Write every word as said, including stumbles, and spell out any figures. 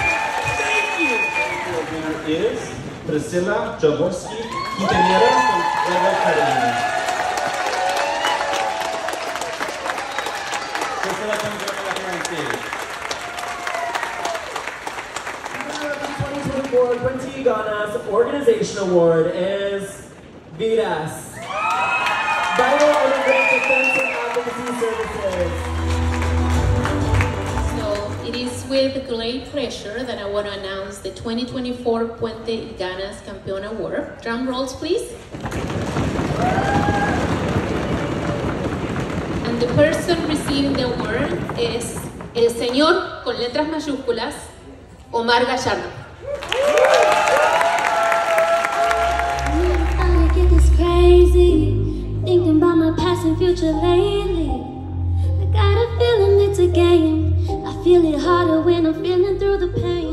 Thank you. Thank you. Is Priscilla Jaborsky, ingeniera con Nueva Carolina. Priscilla, come join us here on stage. The twenty twenty-four Puente y Ganas Organization Award is Vidas. Vital Immigrant Defense and Advocacy Services. It is with great pleasure that I want to announce the twenty twenty-four Puente y Ganas Campeón Award. Drum rolls, please. And the person receiving the award is el señor, con letras mayúsculas, Omar Gallardo. I get this crazy, thinking about my past and future lately. I got a feeling it's a game. I feel it harder when I'm feeling through the pain.